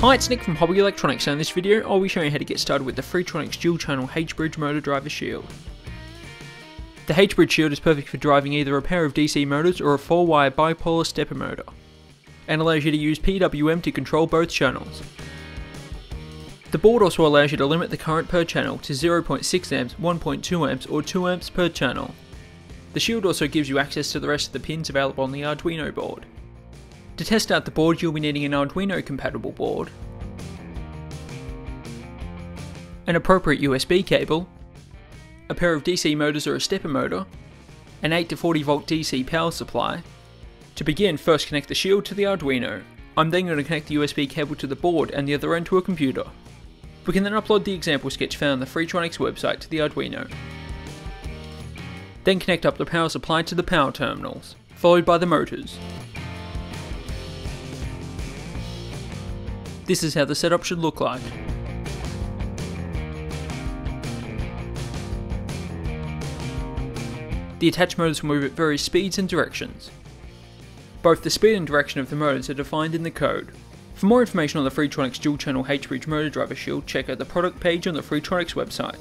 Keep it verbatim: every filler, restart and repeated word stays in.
Hi, it's Nick from Hobby Electronics, and in this video I'll be showing you how to get started with the Freetronics dual channel H-Bridge motor driver shield. The H-Bridge shield is perfect for driving either a pair of D C motors or a four wire bipolar stepper motor, and allows you to use P W M to control both channels. The board also allows you to limit the current per channel to zero point six amps, one point two amps or two amps per channel. The shield also gives you access to the rest of the pins available on the Arduino board. To test out the board, you'll be needing an Arduino compatible board, an appropriate U S B cable, a pair of D C motors or a stepper motor, an eight to forty volt D C power supply. To begin, first connect the shield to the Arduino. I'm then going to connect the U S B cable to the board and the other end to a computer. We can then upload the example sketch found on the Freetronics website to the Arduino. Then connect up the power supply to the power terminals, followed by the motors. This is how the setup should look like. The attached motors will move at various speeds and directions. Both the speed and direction of the motors are defined in the code. For more information on the Freetronics dual channel H-Bridge motor driver shield, check out the product page on the Freetronics website.